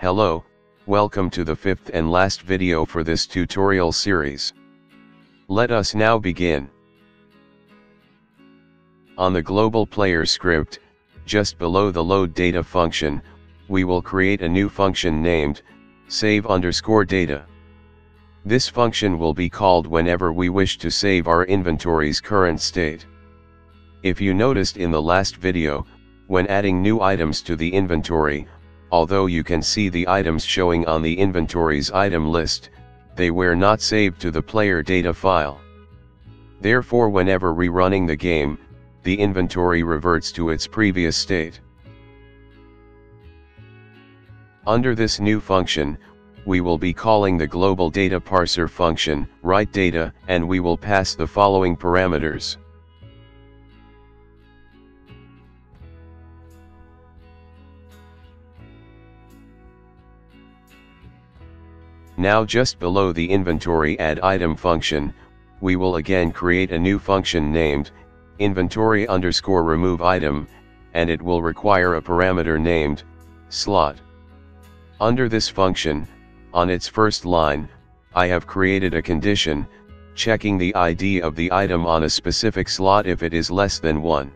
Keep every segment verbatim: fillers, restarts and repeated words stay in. Hello, welcome to the fifth and last video for this tutorial series. Let us now begin. On the global player script, just below the load data function, we will create a new function named save underscore data. This function will be called whenever we wish to save our inventory's current state. If you noticed in the last video, when adding new items to the inventory, although you can see the items showing on the inventory's item list, they were not saved to the player data file. Therefore, whenever rerunning the game, the inventory reverts to its previous state. Under this new function, we will be calling the global data parser function, write data, and we will pass the following parameters. Now, just below the inventory add item function, we will again create a new function named inventory underscore remove item, and it will require a parameter named slot. Under this function, on its first line, I have created a condition, checking the I D of the item on a specific slot if it is less than one.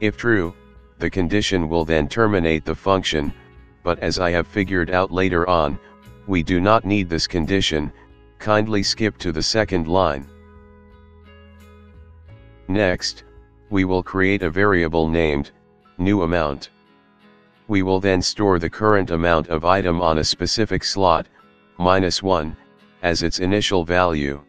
If true, the condition will then terminate the function, but as I have figured out later on, we do not need this condition. Kindly skip to the second line. Next, we will create a variable named new amount. We will then store the current amount of item on a specific slot, minus one, as its initial value.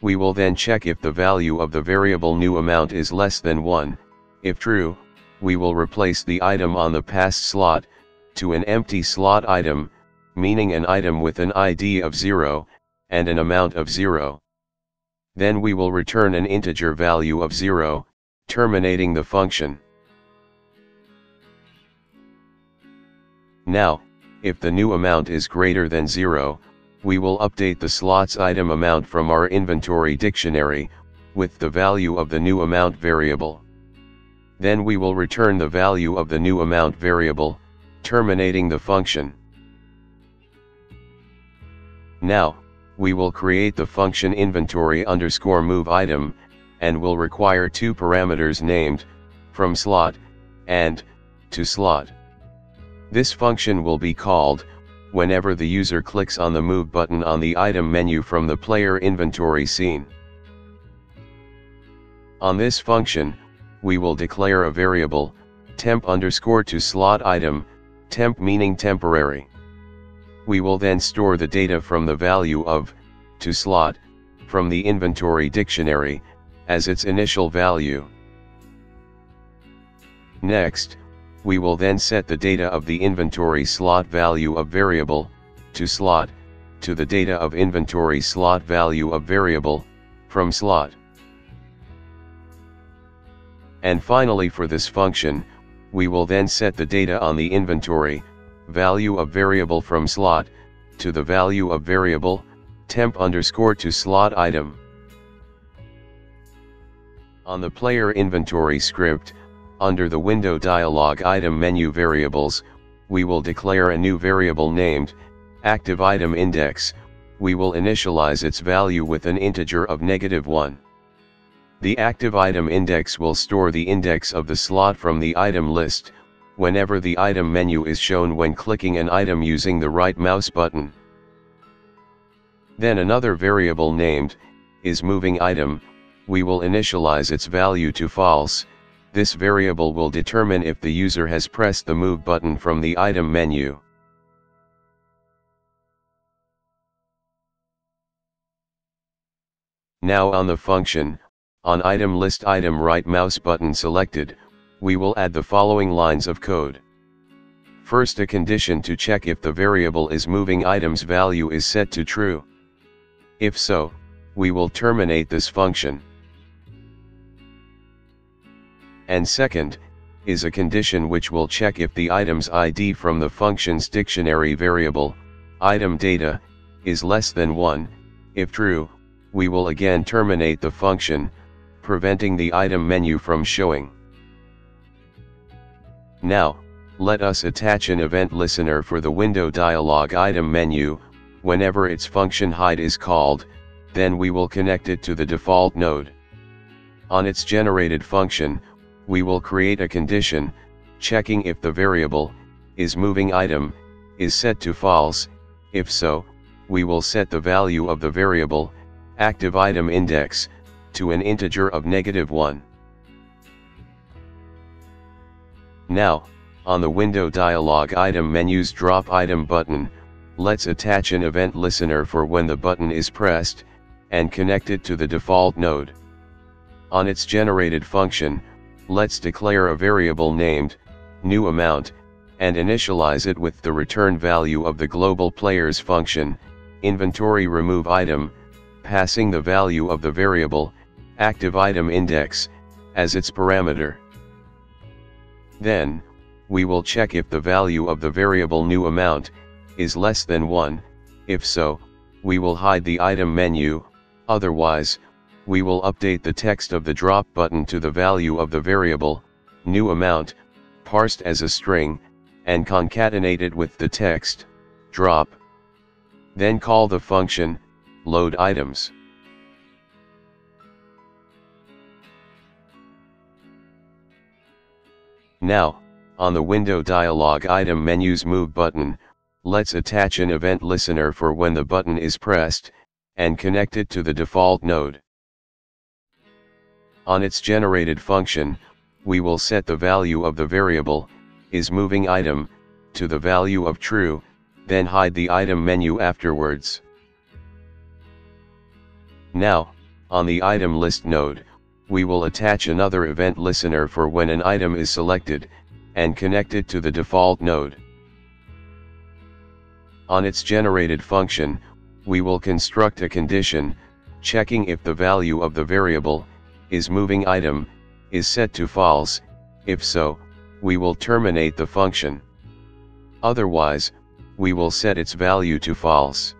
We will then check if the value of the variable new amount is less than one. If true, we will replace the item on the past slot to an empty slot item, meaning an item with an I D of zero and an amount of zero. Then we will return an integer value of zero, terminating the function. Now, if the new amount is greater than zero, we will update the slot's item amount from our inventory dictionary with the value of the new amount variable. Then we will return the value of the new amount variable, terminating the function. Now, we will create the function inventory underscore move item, and will require two parameters named from slot and to slot. This function will be called whenever the user clicks on the move button on the item menu from the player inventory scene. On this function, we will declare a variable, temp underscore to slot item, temp meaning temporary. We will then store the data from the value of to slot from the inventory dictionary as its initial value. Next, we will then set the data of the inventory slot value of variable to slot to the data of inventory slot value of variable from slot. And finally, for this function, we will then set the data on the inventory value of variable from slot to the value of variable temp underscore to slot item. On the player inventory script, under the window dialog item menu variables, we will declare a new variable named active item index. We will initialize its value with an integer of negative one. The active item index will store the index of the slot from the item list, whenever the item menu is shown when clicking an item using the right mouse button. Then another variable named is moving item, we will initialize its value to false. This variable will determine if the user has pressed the move button from the item menu. Now, on the function, on item list item right mouse button selected, we will add the following lines of code. First, a condition to check if the variable is moving item's value is set to true. If so, we will terminate this function. And second, is a condition which will check if the item's I D from the function's dictionary variable, item data, is less than one. If true, we will again terminate the function, preventing the item menu from showing. Now, let us attach an event listener for the window dialog item menu. Whenever its function hide is called, then we will connect it to the default node. On its generated function, we will create a condition, checking if the variable, is moving item, is set to false. If so, we will set the value of the variable, active item index, to an integer of negative one. Now, on the window dialog item menu's drop item button, let's attach an event listener for when the button is pressed, and connect it to the default node. On its generated function, let's declare a variable named new amount, and initialize it with the return value of the global player's function, inventory remove item, passing the value of the variable, active item index, as its parameter. Then, we will check if the value of the variable new amount, is less than one, if so, we will hide the item menu, otherwise, we will update the text of the drop button to the value of the variable, new amount, parsed as a string, and concatenate it with the text, drop. Then call the function, load items. Now, on the window dialog item menu's move button, let's attach an event listener for when the button is pressed, and connect it to the default node. On its generated function, we will set the value of the variable, is moving item, to the value of true, then hide the item menu afterwards. Now, on the item list node, we will attach another event listener for when an item is selected, and connect it to the default node. On its generated function, we will construct a condition, checking if the value of the variable, is moving item, is set to false. If so, we will terminate the function. Otherwise, we will set its value to false.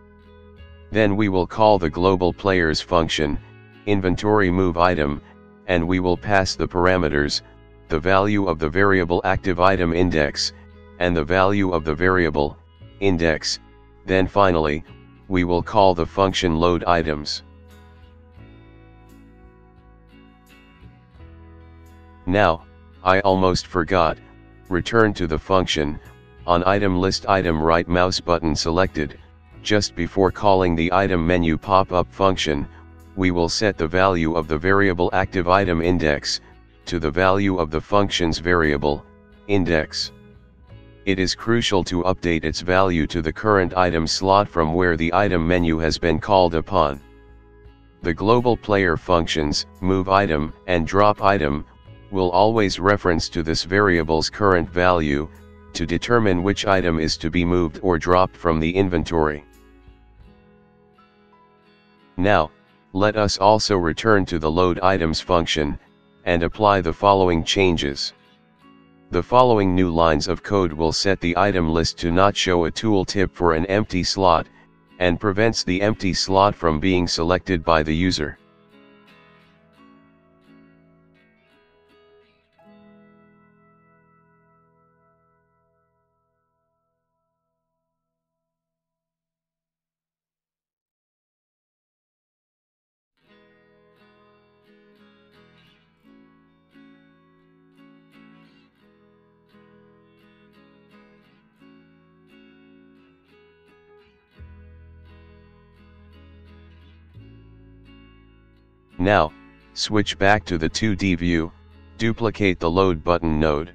Then we will call the global player's function, inventory move item, and we will pass the parameters, the value of the variable active item index, and the value of the variable, index. Then finally, we will call the function load items. Now, I almost forgot, return to the function, on item list item right mouse button selected, just before calling the item menu pop-up function, we will set the value of the variable active item index, to the value of the function's variable, index. It is crucial to update its value to the current item slot from where the item menu has been called upon. The global player functions, move item and drop item, will always reference to this variable's current value, to determine which item is to be moved or dropped from the inventory. Now, let us also return to the load items function, and apply the following changes. The following new lines of code will set the item list to not show a tooltip for an empty slot, and prevents the empty slot from being selected by the user. Now, switch back to the two D view, duplicate the load button node.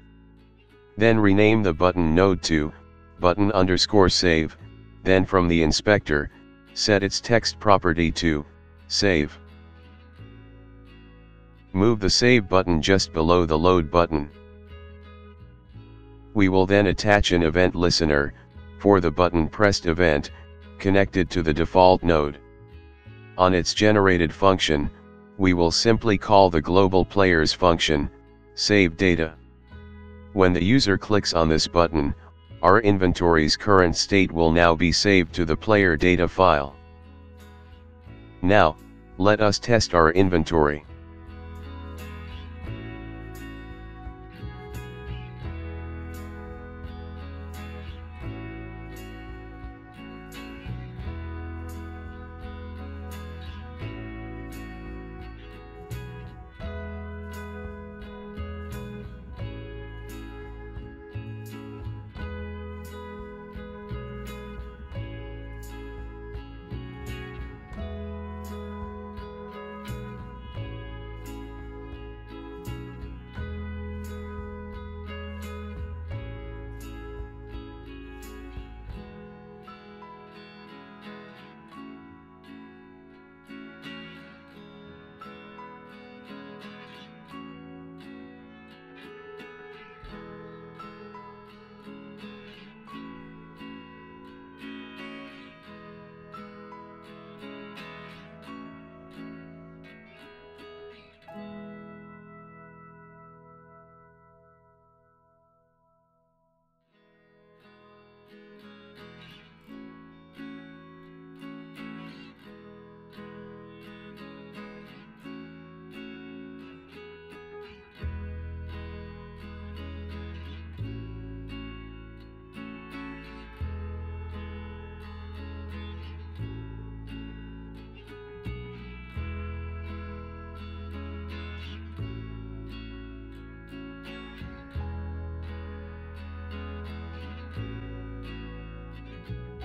Then rename the button node to, button underscore save, then from the inspector, set its text property to, save. Move the save button just below the load button. We will then attach an event listener, for the button pressed event, connected to the default node. On its generated function, we will simply call the global player's function, save data. When the user clicks on this button, our inventory's current state will now be saved to the player data file. Now, let us test our inventory.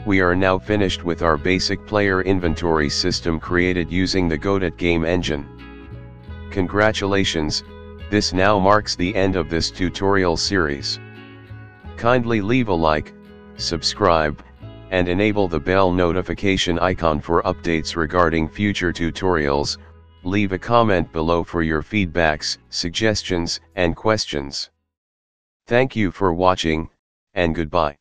we are now finished with our basic player inventory system created using the Godot game engine. Congratulations, this now marks the end of this tutorial series. Kindly leave a like, subscribe, and enable the bell notification icon for updates regarding future tutorials. Leave a comment below for your feedbacks, suggestions, and questions. Thank you for watching, and goodbye.